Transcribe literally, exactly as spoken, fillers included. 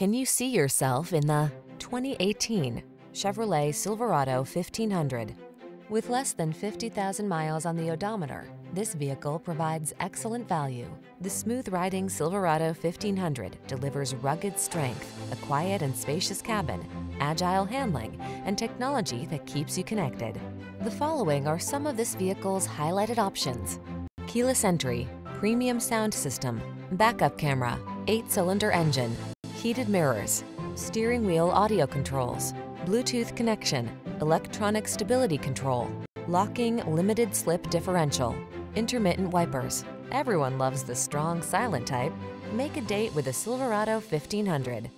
Can you see yourself in the twenty eighteen Chevrolet Silverado fifteen hundred? With less than fifty thousand miles on the odometer, this vehicle provides excellent value. The smooth-riding Silverado fifteen hundred delivers rugged strength, a quiet and spacious cabin, agile handling, and technology that keeps you connected. The following are some of this vehicle's highlighted options: keyless entry, premium sound system, backup camera, eight-cylinder engine, heated mirrors, steering wheel audio controls, Bluetooth connection, electronic stability control, locking limited slip differential, intermittent wipers. Everyone loves the strong silent type. Make a date with a Silverado fifteen hundred.